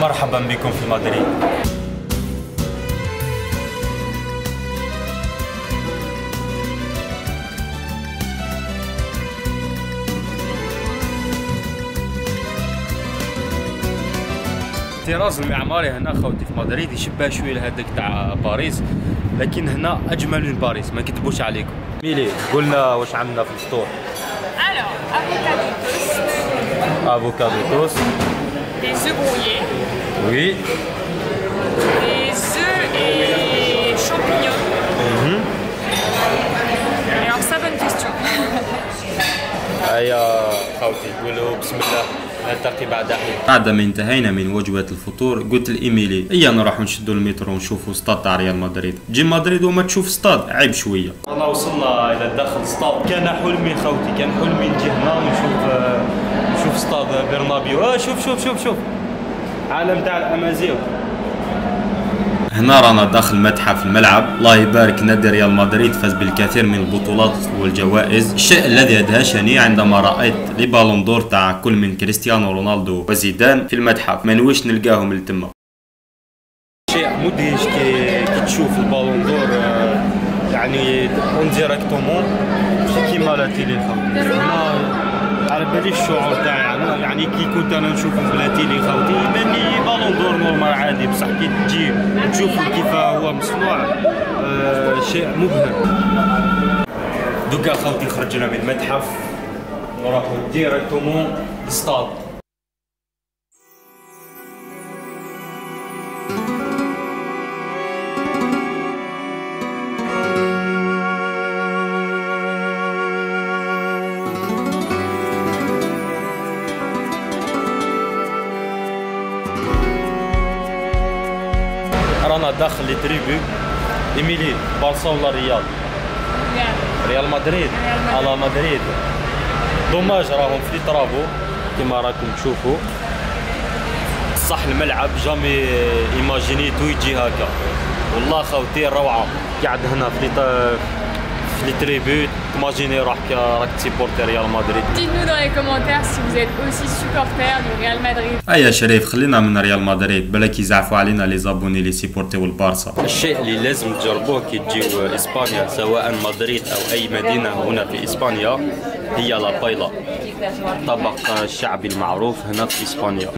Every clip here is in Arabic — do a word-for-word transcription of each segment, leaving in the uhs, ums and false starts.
مرحبا بكم في مدريد. الطراز المعماري هنا خوتي في مدريد يشبه شويه لهذاك تاع باريس، لكن هنا اجمل من باريس ما نكذبوش عليكم. ميلي قلنا واش عندنا في الفطور؟ الو افوكاديتوس افوكاديتوس دي زو برويي وي دي زو اي شامبينيون اها يعني سبعة كيستيون. هيا خوتي قولوا بسم الله نلتقي بعد حين. بعد ما انتهينا من وجبة الفطور قلت لإيميلي إيا نروح نشدو المترو ونشوفو ستاد تاع ريال مدريد. تجي مدريد وما تشوف ستاد عيب شوية. والله وصلنا إلى داخل ستاد، كان حلمي خوتي كان حلمي نجي هنا ونشوف نشوف ستاد برنابيو. آه شوف شوف شوف شوف عالم تاع الأمازيغ. هنا رانا داخل متحف الملعب. الله يبارك، نادي ريال مدريد فاز بالكثير من البطولات والجوائز، الشيء الذي ادهشني عندما رايت لي بالون دور تاع كل من كريستيانو رونالدو وزيدان في المتحف، ما نويش نلقاهم لتما. شيء مدهش كي تشوف البالون دور يعني اون ديريكتومون كيما لا تيلي. على بالي الشعور تاعي يعني كي كنت انا نشوف بلاتي لي خوتي يبان لي بالون دور نورمال عادي، بصح كي تجي تشوف كيف هو مصنوع آه شيء مبهر. دوكا خوتي خرجنا من المتحف نروحو ديريكتومون للستاد. رانا داخل لي تريبيو. إيميلي بارسا ولا ريال؟ ريال. ريال مدريد على مدريد. دوماج راهم في طرابو كما راكم تشوفوا. صح الملعب جامي ايماجينيتو يجي هكا. والله خوتي روعه، قاعد هنا في في لي تريبيو تماجيني روحك راك تيبورتي ريال مدريد. ديتنو دون لي كومونتير سي فوز ايت اوسي سوبورتير دو ريال مدريد. ايا شريف خلينا من ريال مدريد بلا كيزعفوا علينا لي زابوني لي سيبورتيو البارسا. الشيء اللي لازم تجربوه كي تجيو اسبانيا سواء مدريد او اي مدينه هنا في اسبانيا هي لا بايلا، الطبق الشعبي المعروف هنا في اسبانيا.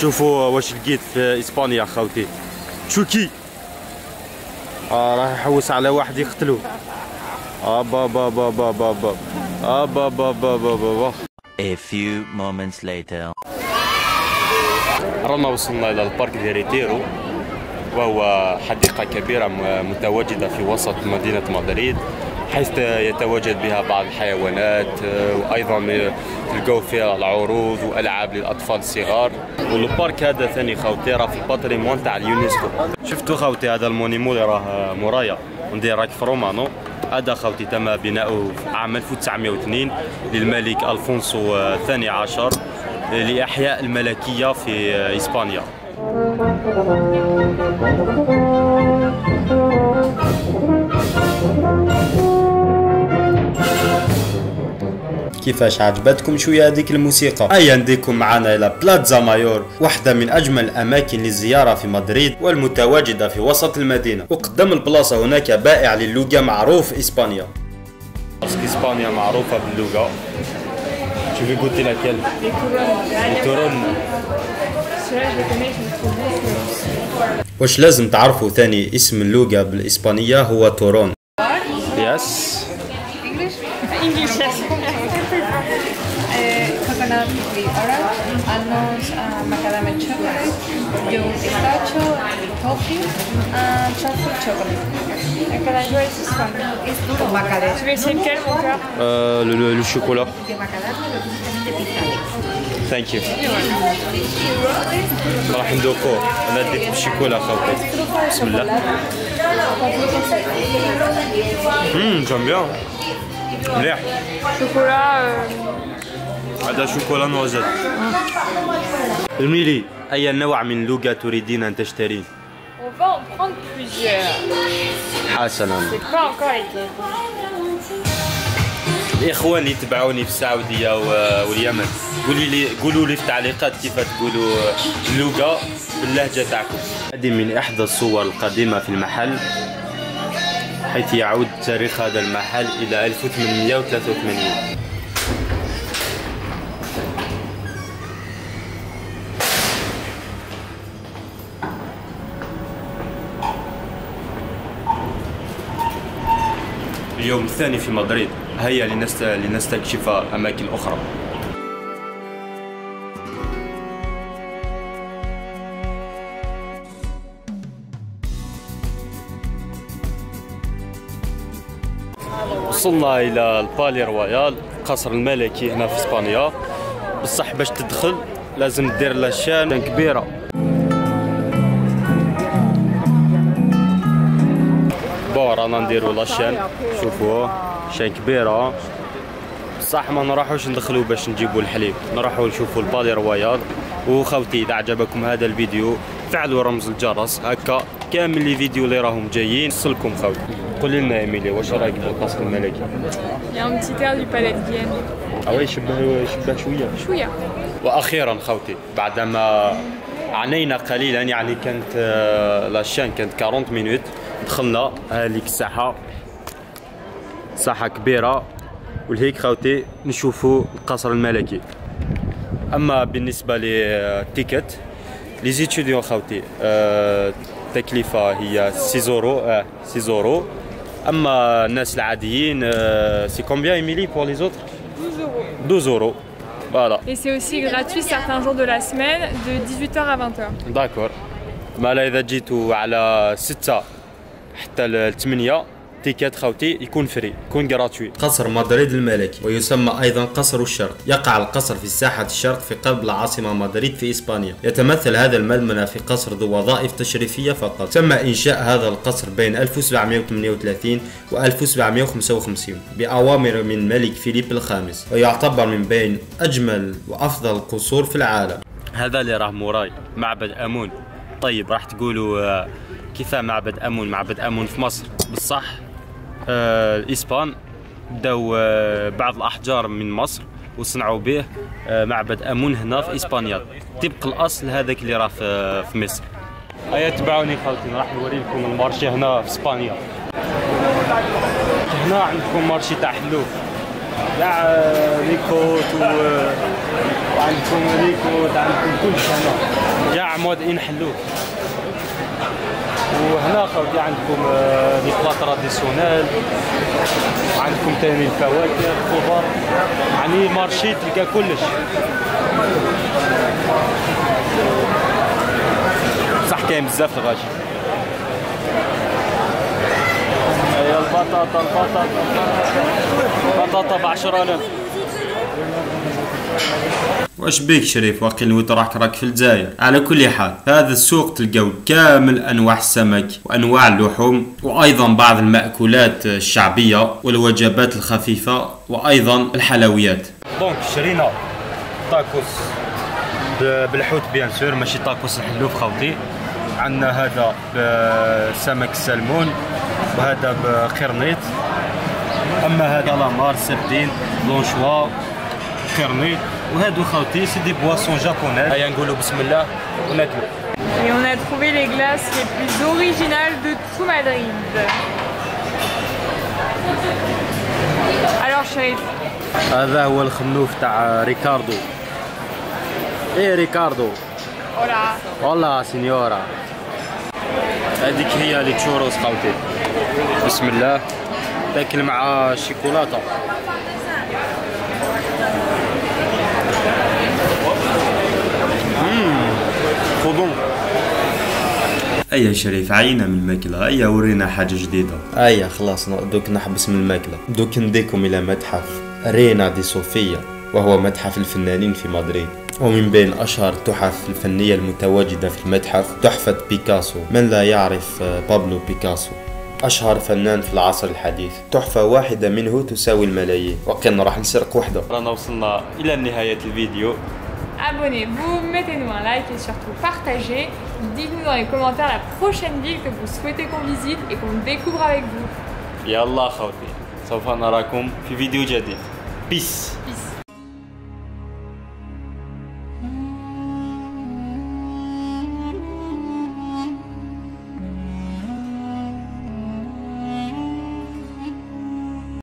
شوفوا واش لقيت في اسبانيا خوتي، تشوكي آه راه يحوس على واحد يقتلوه. آه با با با با با با آه با با با با با A few moments later. رانا وصلنا إلى البارك دي ريتيرو وهو حديقة كبيرة متواجدة في وسط مدينة مدريد، حيث يتواجد بها بعض الحيوانات وايضا تلقاو فيها العروض والعاب للاطفال الصغار. والبارك هذا ثاني خوتي راه في الباتريمون تاع اليونسكو. شفتوا خوتي هذا المونيمو اللي راه مورايا وندير راك في رومانو، هذا خوتي تم بناؤه عام ألف وتسعمائة واثنين للملك الفونسو الثاني عشر لاحياء الملكيه في اسبانيا. كيفاش عجبتكم شويه هذيك الموسيقى؟ ايا نديكم معنا الى بلازا مايور، واحده من اجمل الاماكن للزياره في مدريد والمتواجده في وسط المدينه، وقدام البلاصه هناك بائع للوجا معروف في اسبانيا. اسبانيا معروفه باللوجا. شوفي قلتي لكل التورن. واش لازم تعرفوا ثاني اسم اللوجا بالاسبانيه هو تورون. يس Euh, le, le, le chocolat. Thank you. راح ندوقو انا ديك الشوكولا خوتي بسم الله. امم j'aime bien مليح. شوكولا هذا شوكولا نوزات. الميلي اي نوع من لوجا تريدين ان تشترين؟ On va en prendre plusieurs. حسنا. C'est pas encore été. الإخوان اللي يتبعوني في السعودية واليمن قولوا لي قولوا لي في التعليقات كيف تقولوا اللغة باللهجة تاعكم. هذه من إحدى الصور القديمة في المحل، حيث يعود تاريخ هذا المحل إلى ألف وثمانمئة وثلاثة وثمانين. اليوم الثاني في مدريد، هيا لنستكشف أماكن أخرى. وصلنا إلى البالي رويال، القصر الملكي هنا في إسبانيا. بصح باش تدخل لازم دير لاشان كبيرة. بون رانا نديرو لاشان، شوفوه شي كبيرة، بصح ما نروحوش ندخلو باش نجيبو الحليب، نروحو نشوفو البالي رويال. وخوتي إذا عجبكم هذا الفيديو فعلوا رمز الجرس، هكا كامل لي فيديو اللي راهم جايين يوصلكم. خوتي قولي لنا إيميلي واش رايك بالقصر الملكي؟ يا تيتير دو باليت ديالي اه وي شبه شبه شوية شوية. وأخيرا خوتي بعدما عانينا قليلا، يعني كانت لاشين كانت أربعين مينوت، دخلنا هذيك الساحة، ساحة كبيرة، ولهيك خوتي نشوفوا القصر الملكي. أما بالنسبة للتيكت لي زيتيديون خوتي التكلفة هي ستة يورو، أما الناس العاديين سي كومبيان إيميلي بور لي زوتر؟ اثنين يورو. فوالا. Et c'est aussi gratuit certains jours de la semaine de dix-huit heures à vingt heures. داكور. مالا إذا جيتوا على ستة حتى ل ثمانية تيكات خوتي يكون فري، يكون جراتوي. قصر مدريد الملكي ويسمى أيضا قصر الشرق، يقع القصر في ساحة الشرق في قلب العاصمة مدريد في إسبانيا. يتمثل هذا المدمنة في قصر ذو وظائف تشريفية فقط. تم إنشاء هذا القصر بين ألف وسبعمئة وثمانية وثلاثين و ألف وسبعمئة وخمسة وخمسين بأوامر من الملك فيليب الخامس، ويعتبر من بين أجمل وأفضل القصور في العالم. هذا اللي راه موراي معبد أمون. طيب راح تقولوا كيف معبد أمون؟ معبد أمون في مصر، بالصح آه، الإسبان بداو آه، بعض الأحجار من مصر وصنعوا به آه، معبد أمون هنا في إسبانيا طبق الأصل هذاك اللي راه في, في مصر. أيا تبعوني خوتي راح نوريلكم المارشي هنا في إسبانيا. هنا عندكم مارشي تاع حلوف تاع ريكوت و... وعندكم ريكوت، عندكم كلش هنا، كاع مودين حلوف. وهنا خوتي عندكم لي بلا تراديسيونيل، عندكم ثاني الفواكه الخضار، يعني مارشي تلقى كلش. بصح كاين بزاف الغاشي. هي البطاطا البطاطا البطاطا ب عشرة آلاف. واش بيك شريف؟ واقيلا نويت راك راك في الجزائر. على كل حال هذا السوق تلقاو كامل انواع السمك وانواع اللحوم، وايضا بعض المأكولات الشعبية والوجبات الخفيفة، وايضا الحلويات. دونك شرينا تاكوس بالحوت بيان سور، ماشي تاكوس الحلوف خوتي. عندنا هذا بسمك السلمون، وهذا بقرنيط. اما هذا لامار، سردين، بلونشوا، قرنيط. وهادو خوتي سي دي بواسون جابونيز. هيا نقولوا بسم الله وناكلوا. Et on a trouvé les glaces les plus originales de tout Madrid. Alors شريف هذا هو الخنوف تاع ريكاردو. ايه ريكاردو. اولا. اولا سينيورا. هذيك هي لي تشوروس خوتي. بسم الله. تاكل مع الشيكولاته. أيا شريف عينا من الماكلة، أيا ورينا حاجة جديدة. أيا خلاص دوك نحبس من الماكلة، دوك نديكم إلى متحف رينا دي صوفيا، وهو متحف الفنانين في مدريد. ومن بين أشهر التحف الفنية المتواجدة في المتحف تحفة بيكاسو. من لا يعرف بابلو بيكاسو أشهر فنان في العصر الحديث، تحفة واحدة منه تساوي الملايين. وكنا راح نسرق وحدة. رانا وصلنا إلى نهاية الفيديو. Abonnez-vous, mettez-nous un like et surtout partagez. Dites-nous dans les commentaires la prochaine ville que vous souhaitez qu'on visite et qu'on découvre avec vous. يلا خوتي سوف نراكم في فيديو جديد. Peace. Peace.